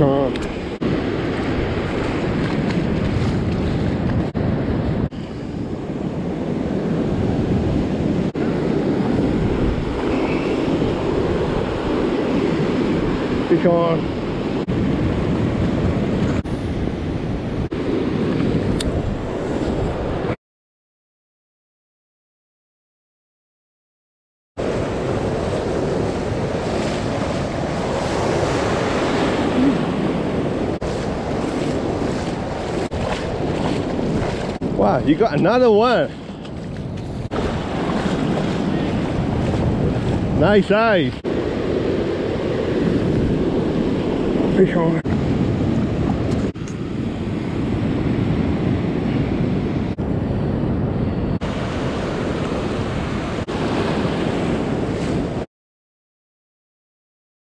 restaurant. Be gone. Wow, you got another one. Nice eyes. Fish on.